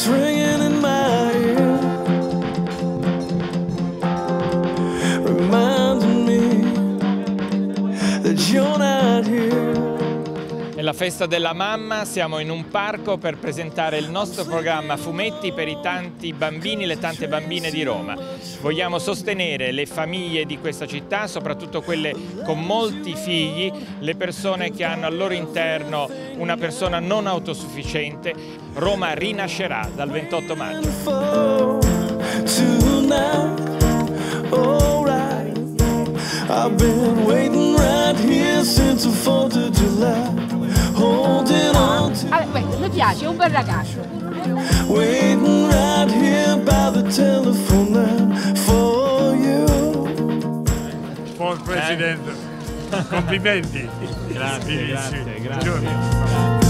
It's ringing in my ear, reminding me that you're not here. È la festa della mamma, siamo in un parco per presentare il nostro programma Fumetti per i tanti bambini e le tante bambine di Roma. Vogliamo sostenere le famiglie di questa città, soprattutto quelle con molti figli, le persone che hanno al loro interno una persona non autosufficiente. Roma rinascerà dal 28 maggio. Mi piace, è un bel ragazzo. Waiting right here by the telephone line for you. Buon presidente, complimenti. Grazie, grazie.